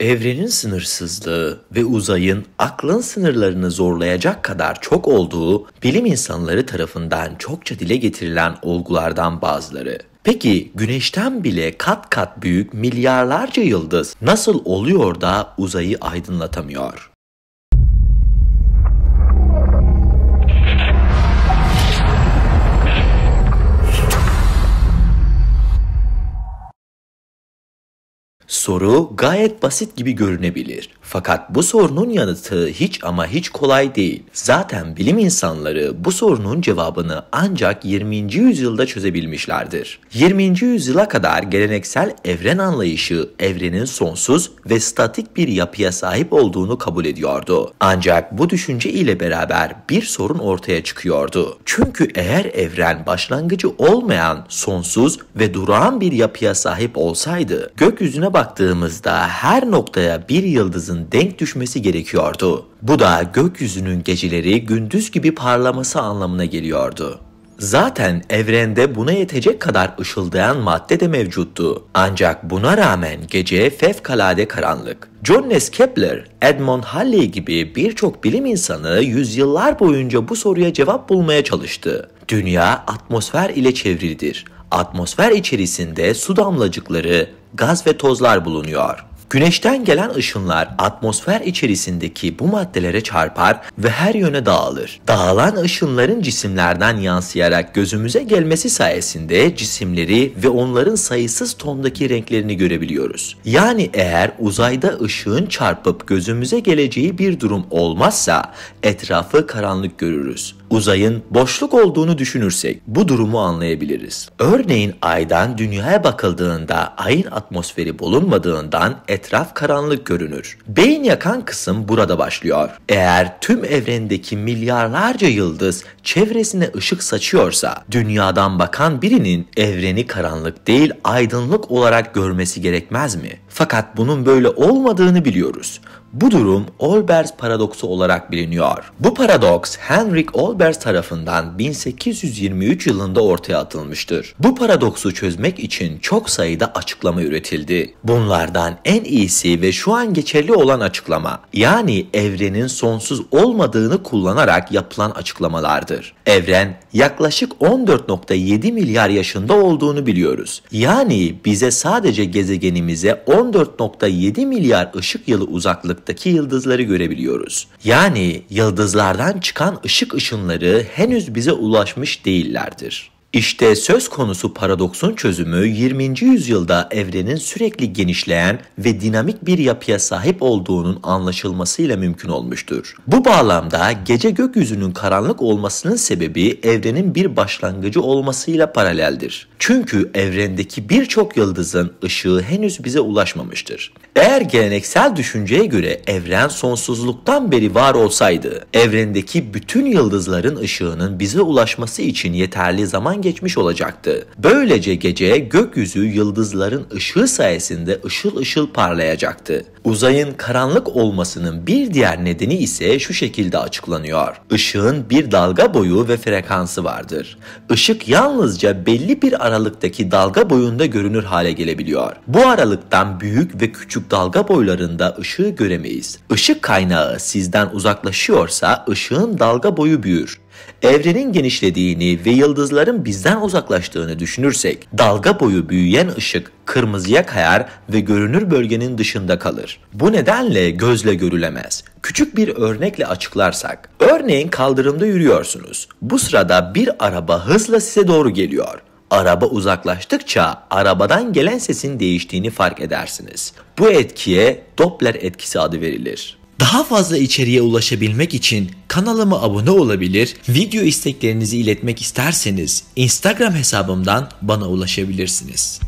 Evrenin sınırsızlığı ve uzayın aklın sınırlarını zorlayacak kadar çok olduğu bilim insanları tarafından çokça dile getirilen olgulardan bazıları. Peki Güneş'ten bile kat kat büyük milyarlarca yıldız nasıl oluyor da uzayı aydınlatamıyor? Soru gayet basit gibi görünebilir. Fakat bu sorunun yanıtı hiç ama hiç kolay değil. Zaten bilim insanları bu sorunun cevabını ancak 20. yüzyılda çözebilmişlerdir. 20. yüzyıla kadar geleneksel evren anlayışı evrenin sonsuz ve statik bir yapıya sahip olduğunu kabul ediyordu. Ancak bu düşünce ile beraber bir sorun ortaya çıkıyordu. Çünkü eğer evren başlangıcı olmayan, sonsuz ve durağan bir yapıya sahip olsaydı, gökyüzüne baktığımızda her noktaya bir yıldızın denk düşmesi gerekiyordu. Bu da gökyüzünün geceleri gündüz gibi parlaması anlamına geliyordu. Zaten evrende buna yetecek kadar ışıldayan madde de mevcuttu. Ancak buna rağmen gece fevkalade karanlık. Johannes Kepler, Edmund Halley gibi birçok bilim insanı yüzyıllar boyunca bu soruya cevap bulmaya çalıştı. Dünya atmosfer ile çevrilidir. Atmosfer içerisinde su damlacıkları, gaz ve tozlar bulunuyor. Güneşten gelen ışınlar atmosfer içerisindeki bu maddelere çarpar ve her yöne dağılır. Dağılan ışınların cisimlerden yansıyarak gözümüze gelmesi sayesinde cisimleri ve onların sayısız tondaki renklerini görebiliyoruz. Yani eğer uzayda ışığın çarpıp gözümüze geleceği bir durum olmazsa etrafı karanlık görürüz. Uzayın boşluk olduğunu düşünürsek bu durumu anlayabiliriz. Örneğin Ay'dan Dünya'ya bakıldığında Ay'ın atmosferi bulunmadığından etraf karanlık görünür. Beyin yakan kısım burada başlıyor. Eğer tüm evrendeki milyarlarca yıldız çevresine ışık saçıyorsa, dünyadan bakan birinin evreni karanlık değil aydınlık olarak görmesi gerekmez mi? Fakat bunun böyle olmadığını biliyoruz. Bu durum Olbers paradoksu olarak biliniyor. Bu paradoks Heinrich Olbers tarafından 1823 yılında ortaya atılmıştır. Bu paradoksu çözmek için çok sayıda açıklama üretildi. Bunlardan en iyisi ve şu an geçerli olan açıklama, yani evrenin sonsuz olmadığını kullanarak yapılan açıklamalardır. Evren yaklaşık 14.7 milyar yaşında olduğunu biliyoruz. Yani bize sadece gezegenimize 14.7 milyar ışık yılı uzaklık yıldızları görebiliyoruz. Yani yıldızlardan çıkan ışık ışınları henüz bize ulaşmış değillerdir. İşte söz konusu paradoksun çözümü 20. yüzyılda evrenin sürekli genişleyen ve dinamik bir yapıya sahip olduğunun anlaşılmasıyla mümkün olmuştur. Bu bağlamda gece gökyüzünün karanlık olmasının sebebi evrenin bir başlangıcı olmasıyla paraleldir. Çünkü evrendeki birçok yıldızın ışığı henüz bize ulaşmamıştır. Eğer geleneksel düşünceye göre evren sonsuzluktan beri var olsaydı, evrendeki bütün yıldızların ışığının bize ulaşması için yeterli zaman geçmiş olacaktı. Böylece gece gökyüzü yıldızların ışığı sayesinde ışıl ışıl parlayacaktı. Uzayın karanlık olmasının bir diğer nedeni ise şu şekilde açıklanıyor. Işığın bir dalga boyu ve frekansı vardır. Işık yalnızca belli bir aralıktaki dalga boyunda görünür hale gelebiliyor. Bu aralıktan büyük ve küçük dalga boylarında ışığı göremeyiz. Işık kaynağı sizden uzaklaşıyorsa ışığın dalga boyu büyür. Evrenin genişlediğini ve yıldızların bizden uzaklaştığını düşünürsek, dalga boyu büyüyen ışık kırmızıya kayar ve görünür bölgenin dışında kalır. Bu nedenle gözle görülemez. Küçük bir örnekle açıklarsak, örneğin kaldırımda yürüyorsunuz. Bu sırada bir araba hızla size doğru geliyor. Araba uzaklaştıkça arabadan gelen sesin değiştiğini fark edersiniz. Bu etkiye Doppler etkisi adı verilir. Daha fazla içeriğe ulaşabilmek için kanalıma abone olabilir, video isteklerinizi iletmek isterseniz Instagram hesabımdan bana ulaşabilirsiniz.